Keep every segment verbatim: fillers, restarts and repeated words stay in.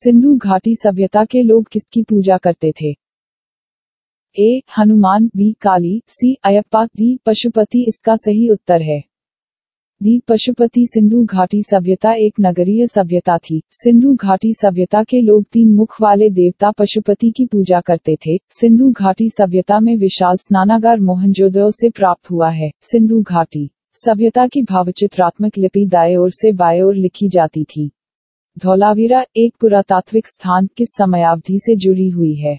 सिंधु घाटी सभ्यता के लोग किसकी पूजा करते थे? A. Hanuman, B. Kali, C. Ayyappa, D. Pashupati. इसका सही उत्तर है डी. पशुपति। सिंधु घाटी सभ्यता एक नगरीय सभ्यता थी। सिंधु घाटी सभ्यता के लोग तीन मुख वाले देवता पशुपति की पूजा करते थे। सिंधु घाटी सभ्यता में विशाल स्नानागार मोहनजोदड़ो से प्राप्त हुआ है। सिंधु घाटी सभ्यता की भावचित्रात्मक लिपि दाएं ओर से बाएं ओर लिखी जाती थी। धोलावीरा एक पुरातात्विक स्थान किस समयावधि से जुड़ी हुई है?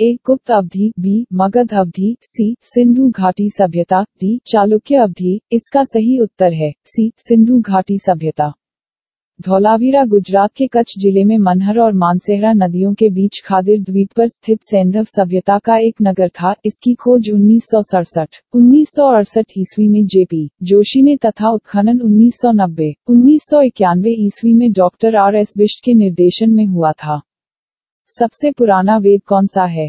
ए. गुप्त अवधि, बी. मगध अवधि, सी. सिंधु घाटी सभ्यता, डी. चालुक्य अवधि। इसका सही उत्तर है सी. सिंधु घाटी सभ्यता। धोलावीरा गुजरात के कच्छ जिले में मनहर और मानसेहरा नदियों के बीच खादिर द्वीप पर स्थित सैंधव सभ्यता का एक नगर था। इसकी खोज उन्नीस सौ सड़सठ उन्नीस सौ अड़सठ ईस्वी में जेपी जोशी ने तथा उत्खनन उन्नीस सौ नब्बे उन्नीस सौ इक्यानवे ईस्वी में डॉक्टर आर एस बिष्ट के निर्देशन में हुआ था। सबसे पुराना वेद कौन सा है?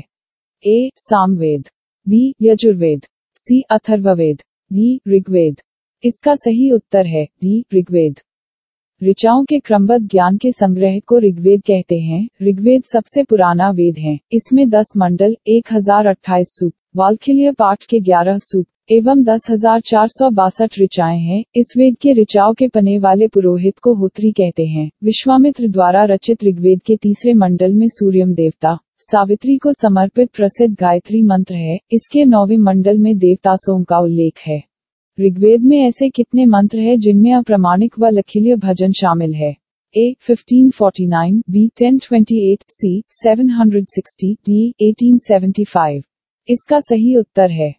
A. Samaveda, B. Yajurveda, C. Atharvaveda, D. Rigveda. इसका सही उत्तर है डी. ऋग्वेद। ऋचाओं के क्रमबद्ध ज्ञान के संग्रह को ऋग्वेद कहते हैं। ऋग्वेद सबसे पुराना वेद है। इसमें दस मंडल, एक हजार अट्ठाईस सूक्त, वाल्खिल्य पाठ के ग्यारह सूक्त एवं दस हजार चार सौ बासठ ऋचाएं हैं। इस वेद के ऋचाओं के पने वाले पुरोहित को होत्री कहते हैं। विश्वामित्र द्वारा रचित ऋग्वेद के तीसरे मंडल में सूर्यम देवता सावित्री को समर्पित प्रसिद्ध गायत्री मंत्र है। इसके नौवे मंडल में देवता सोम का उल्लेख है। ऋग्वेद में ऐसे कितने मंत्र हैं जिनमें अप्रमाणिक व लखिल्य भजन शामिल है? A. Fifteen forty nine, B. Ten twenty eight, C. Seven sixty, D. Eighteen seventy five. इसका सही उत्तर है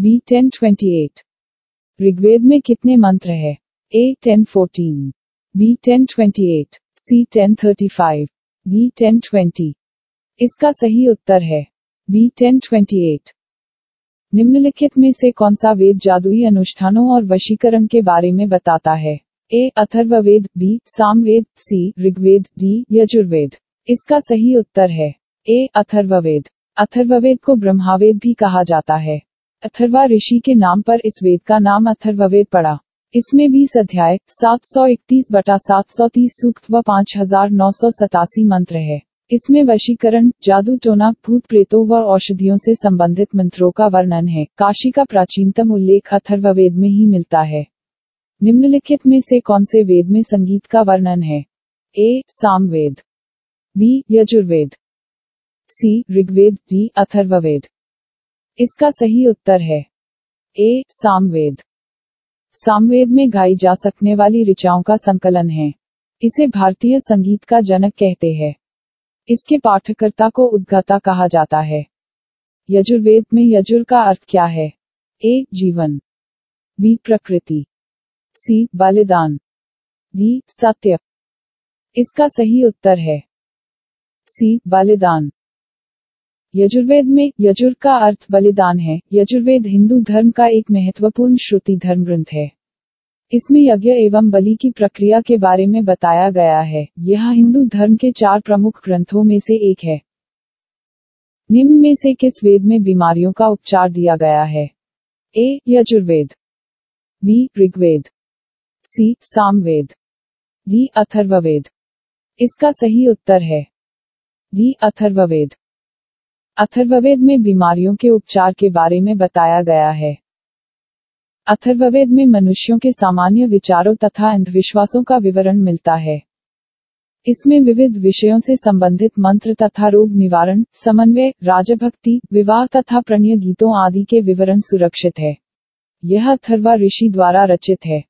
B. Ten twenty eight. Rigveda में कितने मंत्र हैं? A. Ten fourteen, B. Ten twenty eight, C. Ten thirty five, D. Ten twenty. इसका सही उत्तर है बी. Ten twenty eight. निम्नलिखित में से कौन सा वेद जादुई अनुष्ठानों और वशीकरण के बारे में बताता है? A. Atharvaveda, B. Samaveda, C. Rigveda, D. Yajurveda. इसका सही उत्तर है ए. अथर्ववेद। अथर्ववेद को ब्रह्मावेद भी कहा जाता है। अथर्वा ऋषि के नाम पर इस वेद का नाम अथर्ववेद पड़ा। इसमें बीस अध्याय, सात सौ इकतीस बटा सात सौ तीस सूक्त व पाँच हजार नौ सौ सतासी मंत्र है। इसमें वशीकरण, जादू टोना, भूत प्रेतों व औषधियों से संबंधित मंत्रों का वर्णन है। काशी का प्राचीनतम उल्लेख अथर्ववेद में ही मिलता है। निम्नलिखित में से कौन से वेद में संगीत का वर्णन है? A. Samaveda, B. Yajurveda, C. Rigveda, D. Atharvaveda. इसका सही उत्तर है ए. सामवेद। सामवेद में गाई जा सकने वाली ऋचाओं का संकलन है। इसे भारतीय संगीत का जनक कहते हैं। इसके पाठकर्ता को उद्गाता कहा जाता है। यजुर्वेद में यजुर का अर्थ क्या है? ए. जीवन, बी. प्रकृति, सी. बलिदान, डी. सत्य। इसका सही उत्तर है सी. बलिदान। यजुर्वेद में यजुर का अर्थ बलिदान है। यजुर्वेद हिंदू धर्म का एक महत्वपूर्ण श्रुति धर्म ग्रंथ है। इसमें यज्ञ एवं बलि की प्रक्रिया के बारे में बताया गया है। यह हिंदू धर्म के चार प्रमुख ग्रंथों में से एक है। निम्न में से किस वेद में बीमारियों का उपचार दिया गया है? A. Yajurveda, B. Rigveda, C. Samaveda, D. Atharvaveda. इसका सही उत्तर है डी. अथर्ववेद। अथर्ववेद में बीमारियों के उपचार के बारे में बताया गया है। अथर्ववेद में मनुष्यों के सामान्य विचारों तथा अंधविश्वासों का विवरण मिलता है। इसमें विविध विषयों से संबंधित मंत्र तथा रोग निवारण, समन्वय, राजभक्ति, विवाह तथा प्रणय गीतों आदि के विवरण सुरक्षित है। यह अथर्वा ऋषि द्वारा रचित है।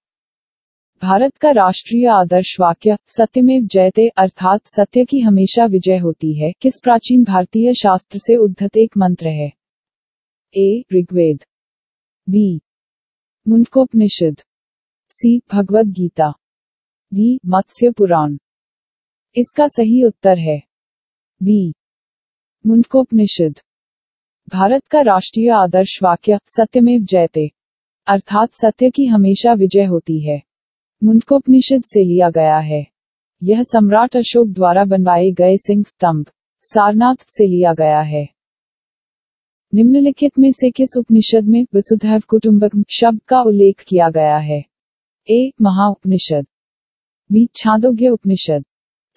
भारत का राष्ट्रीय आदर्श वाक्य सत्यमेव जयते अर्थात सत्य की हमेशा विजय होती है किस प्राचीन भारतीय शास्त्र से उद्धृत एक मंत्र है? A. Rigveda, B. Mundakopanishad, C. Bhagavad Gita, D. Matsya Purana. इसका सही उत्तर है बी. मुंडकोपनिषद। भारत का राष्ट्रीय आदर्श वाक्य सत्यमेव जयते अर्थात सत्य की हमेशा विजय होती है मुंडकोपनिषद से लिया गया है। यह सम्राट अशोक द्वारा बनवाए गए सिंह स्तंभ सारनाथ से लिया गया है। निम्नलिखित में से किस उपनिषद में वसुधैव कुटुम्बकम शब्द का उल्लेख किया गया है? A. Mahaupanishad, B. Chandogya Upanishad,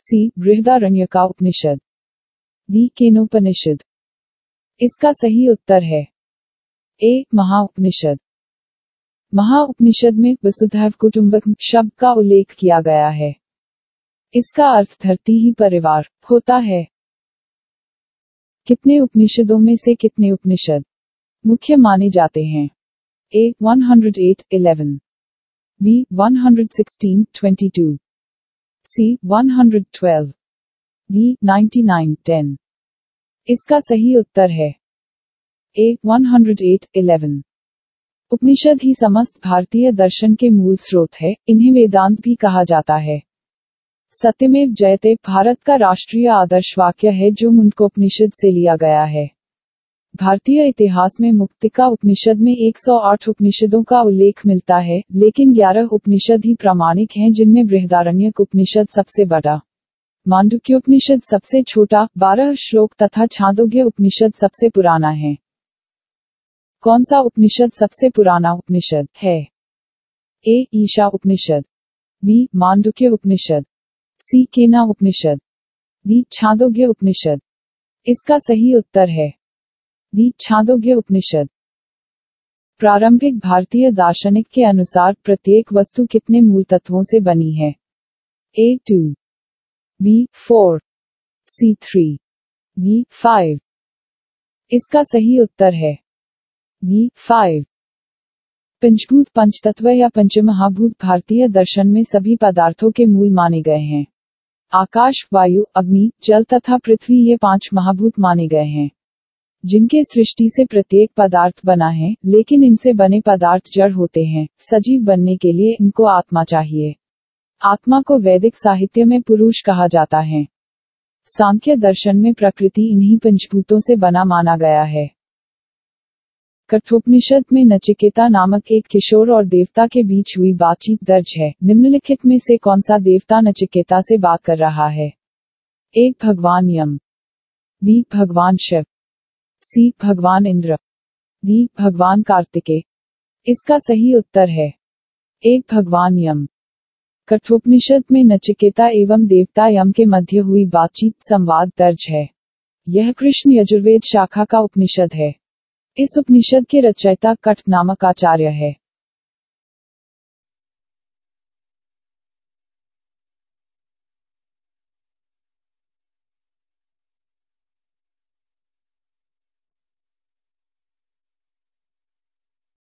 C Brihadaranyaka Upanishad D Kena Upanishad. इसका सही उत्तर है ए महाउपनिषद। महाउपनिषद में वसुधैव कुटुम्बकम शब्द का उल्लेख किया गया है। इसका अर्थ धरती ही परिवार होता है। कितने उपनिषदों में से कितने उपनिषद मुख्य माने जाते हैं? ए एक सौ आठ ग्यारह, बी एक सौ सोलह बाईस, सी एक सौ बारह, डी निन्यानवे दस। इसका सही उत्तर है ए एक सौ आठ ग्यारह। उपनिषद ही समस्त भारतीय दर्शन के मूल स्रोत है। इन्हें वेदांत भी कहा जाता है। सत्यमेव जयते भारत का राष्ट्रीय आदर्श वाक्य है जो मुंडकोपनिषद से लिया गया है। भारतीय इतिहास में मुक्तिका उपनिषद में एक सौ आठ उपनिषदों का उल्लेख मिलता है, लेकिन ग्यारह उपनिषद ही प्रामाणिक हैं, जिनमें बृहदारण्यक उपनिषद सबसे बड़ा, मांडुकीय उपनिषद सबसे छोटा, बारह श्लोक तथा छांदोग्य उपनिषद सबसे पुराना है। कौन सा उपनिषद सबसे पुराना उपनिषद है? A Isha Upanishad, B Mandukya Upanishad, C Kena Upanishad, D Chandogya Upanishad. इसका सही उत्तर है डी छांदोग्य उपनिषद। प्रारंभिक भारतीय दार्शनिक के अनुसार प्रत्येक वस्तु कितने मूल तत्वों से बनी है? A two, B four, C three, D five. इसका सही उत्तर है डी फाइव। पंचभूत पंचतत्व या पंचमहाभूत भारतीय दर्शन में सभी पदार्थों के मूल माने गए हैं। आकाश, वायु, अग्नि, जल तथा पृथ्वी ये पांच महाभूत माने गए हैं, जिनके सृष्टि से प्रत्येक पदार्थ बना है, लेकिन इनसे बने पदार्थ जड़ होते हैं। सजीव बनने के लिए इनको आत्मा चाहिए। आत्मा को वैदिक साहित्य में पुरुष कहा जाता है। सांख्य दर्शन में प्रकृति इन्हीं पंचभूतों से बना माना गया है। कठोपनिषद में नचिकेता नामक एक किशोर और देवता के बीच हुई बातचीत दर्ज है। निम्नलिखित में से कौन सा देवता नचिकेता से बात कर रहा है? ए भगवान यम, बी भगवान शिव, सी भगवान इंद्र, डी भगवान कार्तिकेय। इसका सही उत्तर है ए भगवान यम। कठोपनिषद में नचिकेता एवं देवता यम के मध्य हुई बातचीत संवाद दर्ज है। यह कृष्ण यजुर्वेद शाखा का उपनिषद है। इस उपनिषद के रचयिता कठ नामक आचार्य है।